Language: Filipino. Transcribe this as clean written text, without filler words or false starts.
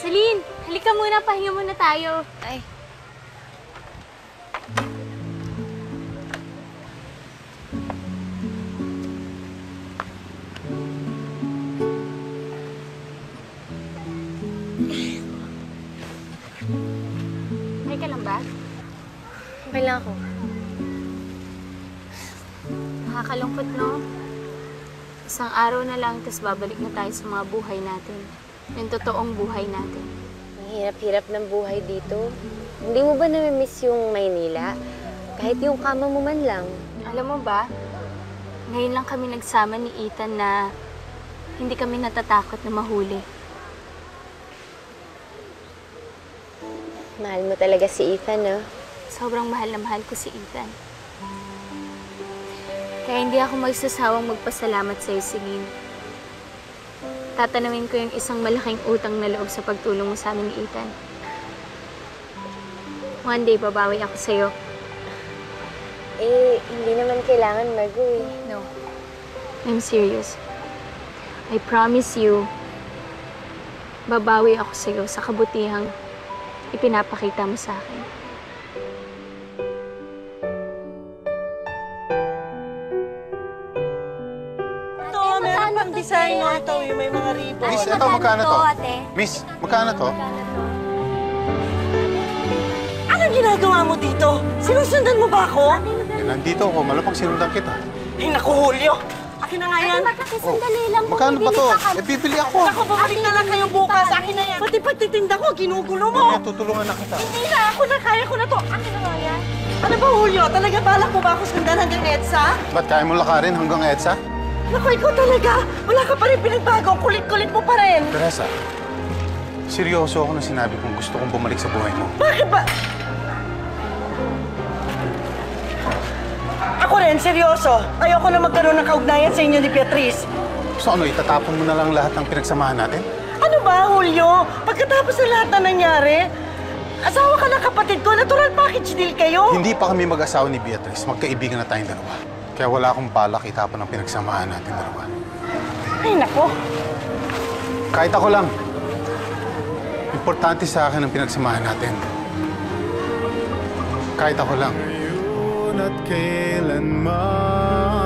Celine, halika muna. Pahinga muna tayo. Ay. Nakakalungkot, no? Isang araw na lang, tapos babalik na tayo sa mga buhay natin. Yung totoong buhay natin. Ang hirap-hirap ng buhay dito. Hindi mo ba namimiss yung Maynila? Kahit yung kama mo man lang. Alam mo ba, ngayon lang kami nagsama ni Ethan na hindi kami natatakot na mahuli. Mahal mo talaga si Ethan, no? Sobrang mahal na mahal ko si Ethan. Kaya hindi ako magsasawang magpasalamat sa'yo, Sigine. Tatanawin ko yung isang malaking utang na loob sa pagtulong mo sa amin ni Ethan. One day, babawi ako sa'yo. Eh, hindi naman kailangan mag -uwi. No. I'm serious. I promise you, babawi ako sa'yo sa kabutihang ipinapakita mo sa akin. Design mo ito, yung may mga ribbon. Miss, ito magkano to? Miss, magkano to? Anong ginagawa mo dito? Sinusundan mo ba ako? Nandito ako, malapag sinundan kita. Ay, naku, Julio! Akin na nga yan. Magkano ba to? Eh, bibili ako. Ako, babalik na lang kayong bukas. Akin na yan. Pati tinda ko, ginugulo mo. Tutulungan na kita. Hindi na, ako na, kaya ko na to. Akin na nga yan. Ano ba, Julio? Talaga balak mo ba ako sundan hanggang EDSA? Ba't kaya mo lakarin hanggang EDSA? Naku, ikaw talaga! Wala ka pa rin pinagbago! Kulit-kulit mo pa rin! Theresa, seryoso ako na sinabi kung gusto kong bumalik sa buhay mo. Bakit ba? Ako rin, seryoso. Ayoko na magkaroon ng kaugnayan sa inyo ni Beatrice. So ano, itatapon mo na lang lahat ng pinagsamahan natin? Ano ba, Julio? Pagkatapos na lahat na nangyari, asawa ka ng kapatid ko, natural package deal kayo. Hindi pa kami mag-asawa ni Beatrice. Magkaibigan na tayong dalawa. Kaya wala akong balak itapon ang pinagsamaan natin dalawa. Ay, nako! Kahit ako lang. Importante sa akin ang pinagsamaan natin. Kahit ako lang. Ngayon at kailanman